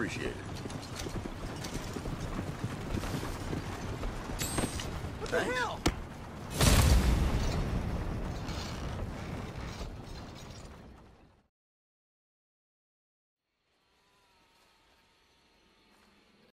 Appreciate it. What the hell?